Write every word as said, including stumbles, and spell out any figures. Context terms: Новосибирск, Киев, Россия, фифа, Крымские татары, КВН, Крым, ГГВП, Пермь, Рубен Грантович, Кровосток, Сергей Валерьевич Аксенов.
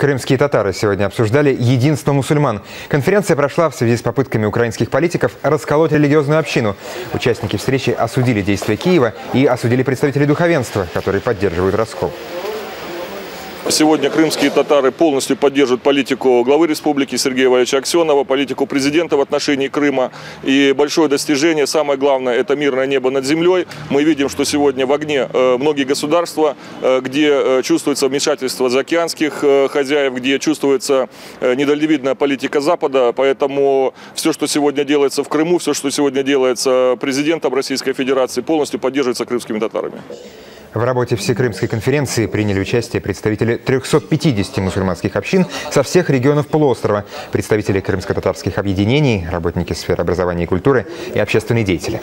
Крымские татары сегодня обсуждали единство мусульман. Конференция прошла в связи с попытками украинских политиков расколоть религиозную общину. Участники встречи осудили действия Киева и осудили представителей духовенства, которые поддерживают раскол. Сегодня крымские татары полностью поддерживают политику главы республики Сергея Валерьевича Аксенова, политику президента в отношении Крыма. И большое достижение, самое главное, это мирное небо над землей. Мы видим, что сегодня в огне многие государства, где чувствуется вмешательство заокеанских хозяев, где чувствуется недальновидная политика Запада. Поэтому все, что сегодня делается в Крыму, все, что сегодня делается президентом Российской Федерации, полностью поддерживается крымскими татарами. В работе Всекрымской конференции приняли участие представители трёхсот пятидесяти мусульманских общин со всех регионов полуострова, представители крымско-татарских объединений, работники сфер образования и культуры и общественные деятели.